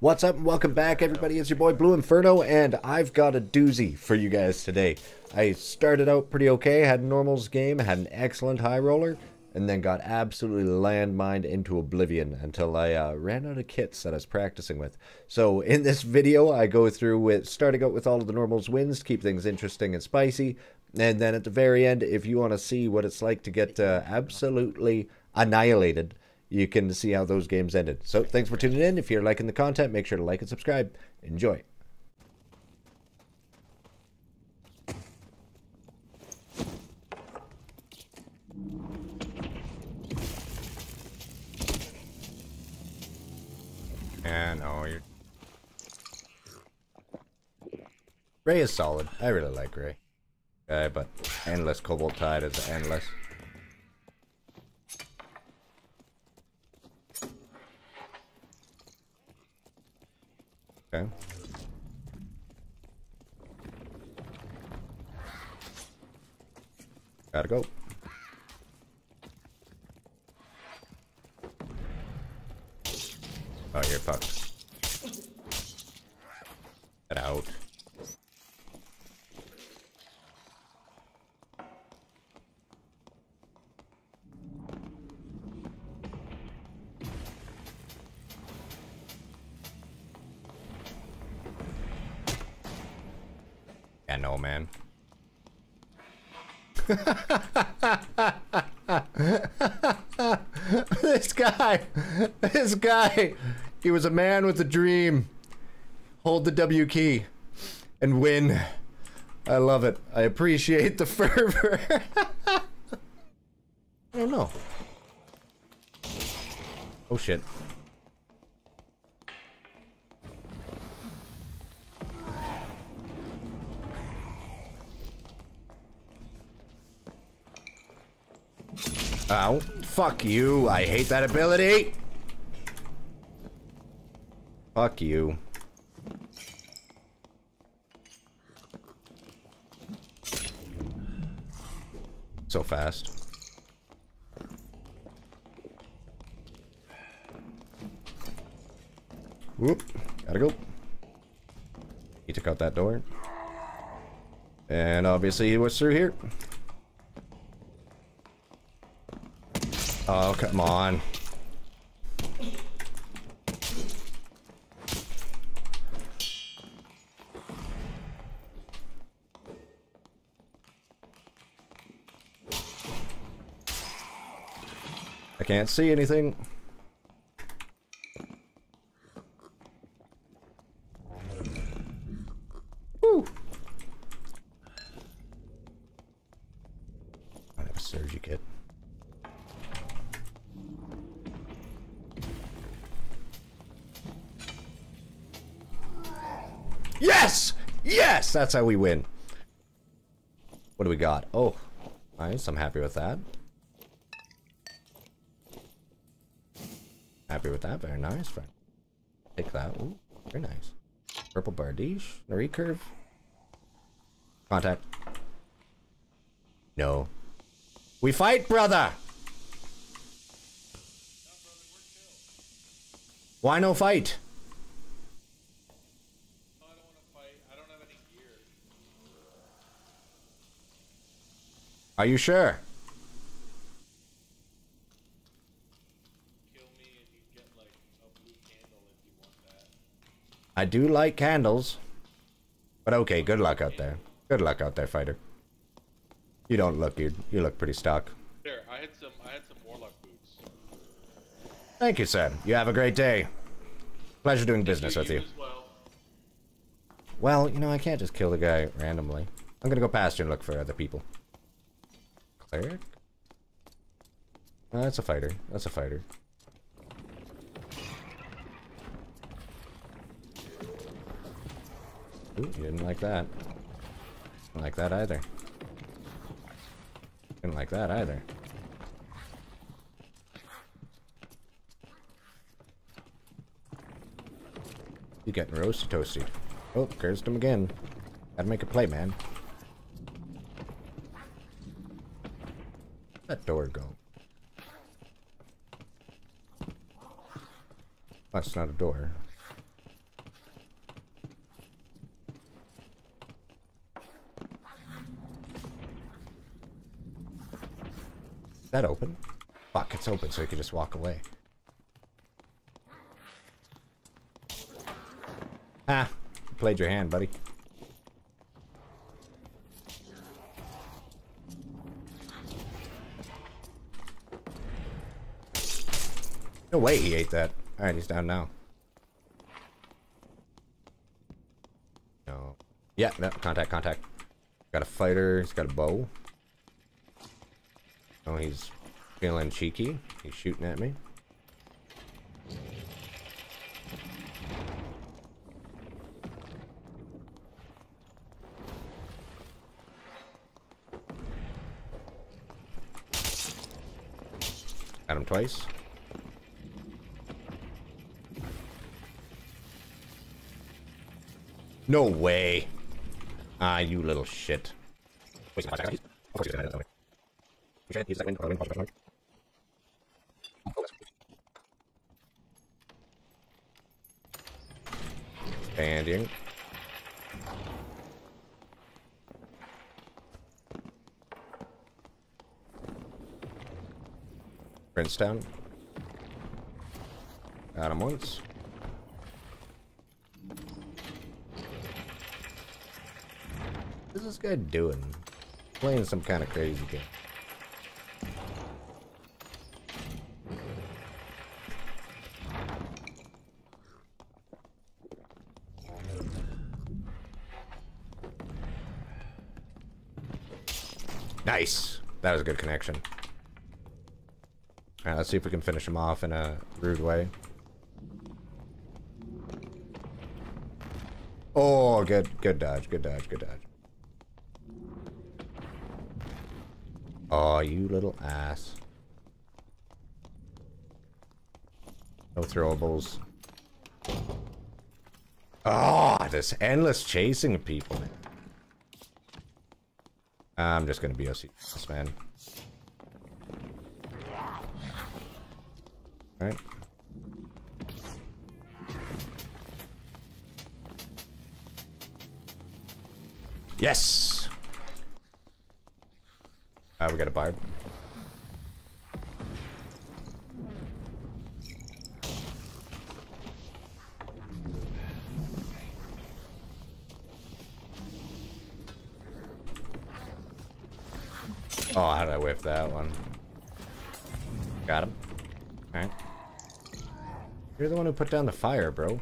What's up and welcome back, everybody. It's your boy Blue Inferno, and I've got a doozy for you guys today. I started out pretty okay, had a normals game, had an excellent high roller, and then got absolutely landmined into oblivion until I ran out of kits that I was practicing with. So in this video, I go through with starting out with all of the normals wins to keep things interesting and spicy, and then at the very end, if you want to see what it's like to get absolutely annihilated, you can see how those games ended. So thanks for tuning in. If you're liking the content, make sure to like and subscribe. Enjoy. And oh, you're... Ray is solid. I really like Ray. But endless Cobalt Tide is endless. Okay. Gotta go. Oh, you're fucked. Get out. Yeah, no, man. This guy, he was a man with a dream. Hold the W key and win. I love it. I appreciate the fervor. I don't know. Oh, shit. Ow. Fuck you. I hate that ability. Fuck you. So fast. Whoop. Gotta go. He took out that door. And obviously he was through here. Oh, come on. I can't see anything. Woo! I have a surgery kit. Yes! Yes! That's how we win. What do we got? Oh, nice. I'm happy with that. Happy with that. Very nice. Take that. Ooh, very nice. Purple Bardiche. The recurve. Contact. No. We fight, brother! Why no fight? Are you sure? Kill me and you get like a blue candle if you want that. I do like candles. But okay, good luck out there. Good luck out there, fighter. You don't look you look pretty stock. There, I had some warlock boots. Thank you, sir. You have a great day. Pleasure doing business with you. Well, you know, I can't just kill the guy randomly. I'm gonna go past you and look for other people. Cleric? Oh, that's a fighter. That's a fighter. Ooh, you didn't like that. Didn't like that either. Didn't like that either. You getting roasty toasty. Oh, cursed him again. Gotta make a play, man. That door go. That's not a door. Is that open? Fuck, it's open, so you can just walk away. Ah, you played your hand, buddy. No way he ate that. Alright, he's down now. No. Yeah, no, contact, contact. Got a fighter, he's got a bow. Oh, he's feeling cheeky. He's shooting at me. Got him twice. No way. Ah, you little shit. Standing. Princeton. Got him once. What is this guy doing? Playing some kind of crazy game. Nice! That was a good connection. Alright, let's see if we can finish him off in a rude way. Oh, good, good dodge, good dodge, good dodge. Aw, oh, you little ass. No throwables. Oh, this endless chasing of people. I'm just gonna be OC this man. Alright. Yes! We got a barb. Oh, how did I whiff that one? Got him. Alright. You're the one who put down the fire, bro.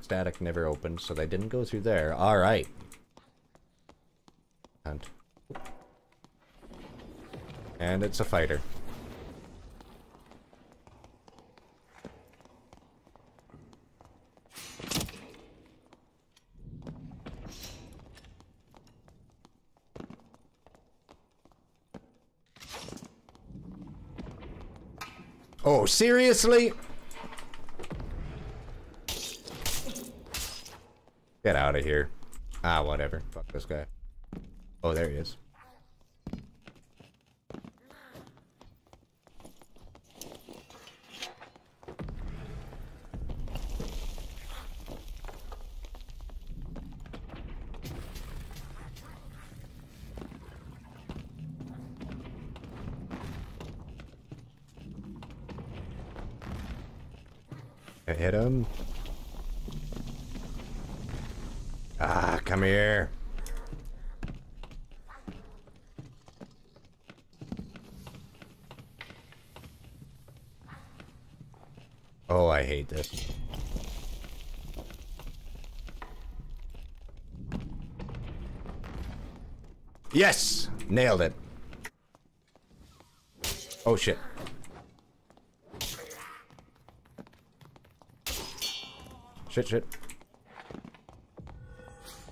Static never opened, so they didn't go through there. All right. Hunt. And it's a fighter. Oh, seriously? Get out of here. Ah, whatever. Fuck this guy. Oh, there he is. I hit him. Ah, come here. Oh, I hate this. Yes! Nailed it. Oh, shit. Shit, shit.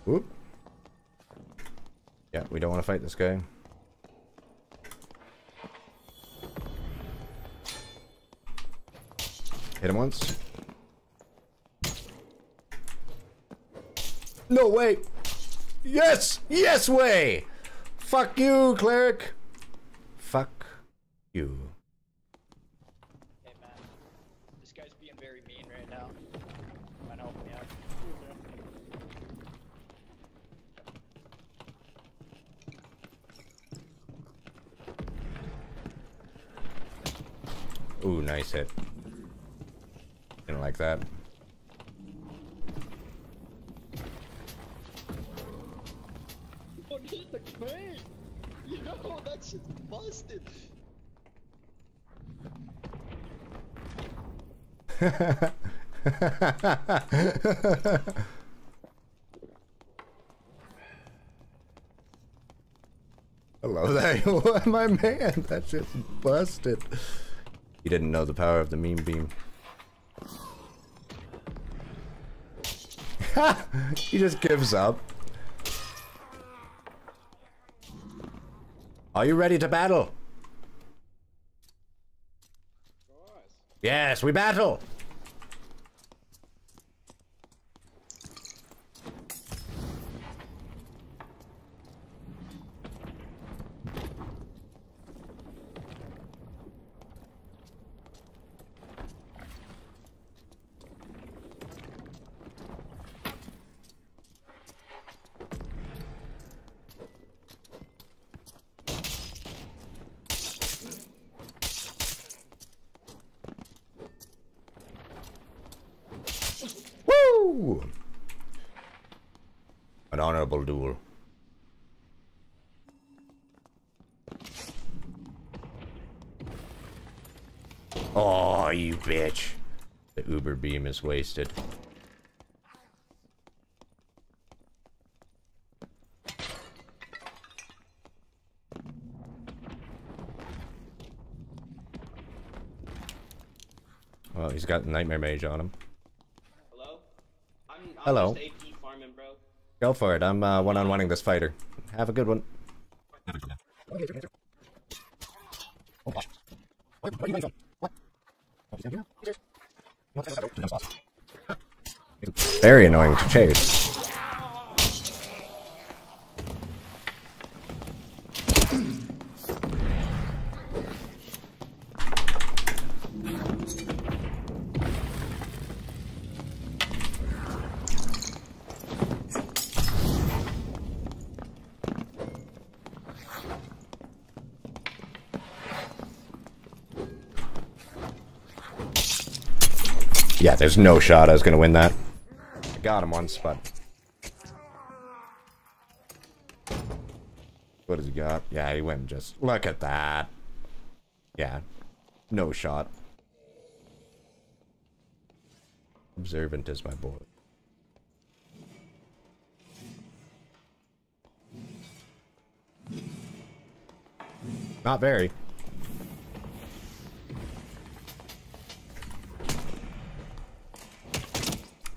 Whoop. Yeah, we don't want to fight this guy. Hit him once. No way! Yes! Yes way! Fuck you, cleric! Fuck you. Hey man, this guy's being very mean right now. Come on, help me out. Ooh, nice hit. Didn't like that. Oh, hit the crane! Yo, that shit's busted! Hello there, my man, that shit's busted. He didn't know the power of the meme beam. Ha! He just gives up. Are you ready to battle? Yes, we battle! An honorable duel. Oh, you bitch. The Uber beam is wasted. Oh, he's got Nightmare Mage on him. Hello. AP farming, bro. Go for it. I'm one-on-one-ing this fighter. Have a good one. Oh gosh. What are you doing? What? Very annoying to chase. Yeah, there's no shot I was gonna win that. I got him once, but... What has he got? Yeah, he went just... Look at that! Yeah. No shot. Observant is my boy. Not very.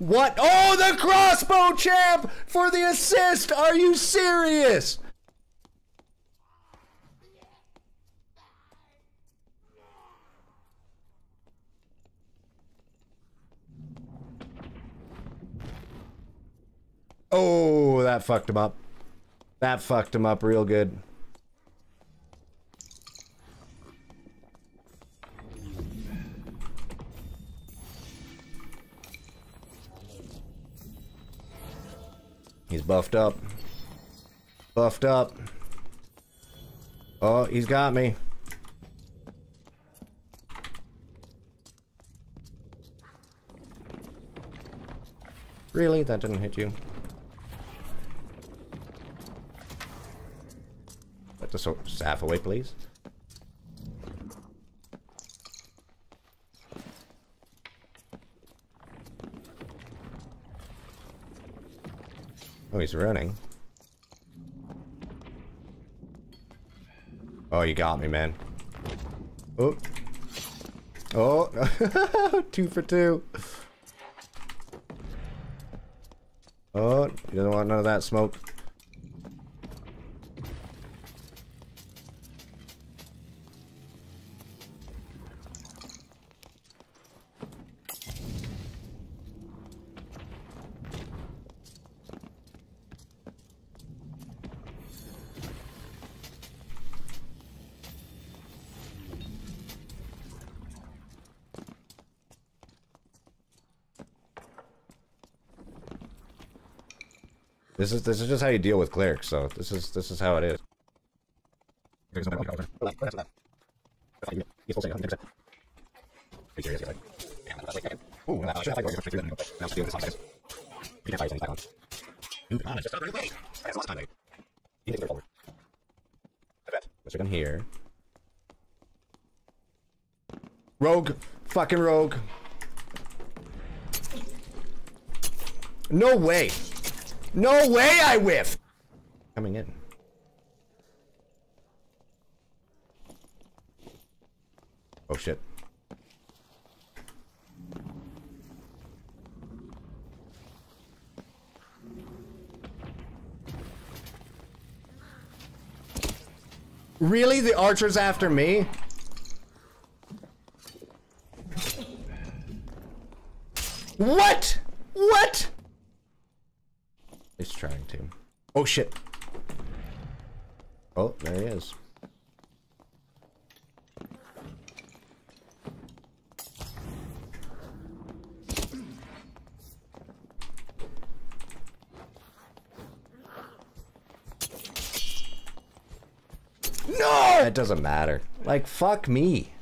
What? Oh, the crossbow champ for the assist! Are you serious? Oh, that fucked him up. That fucked him up real good. He's buffed up. Buffed up. Oh, he's got me. Really? That didn't hit you? Let the staff away, please. Oh, he's running. Oh, you got me, man. Oh. Oh. 2 for 2. Oh, you don't want none of that smoke. This is just how you deal with clerics, so this is how it is. Let's go in here. Rogue. Fucking rogue. No way. No way I whiff. Coming in. Oh shit. Really? The archer's after me? What? What? He's trying to. Oh shit. Oh, there he is. No! That doesn't matter. Like, fuck me.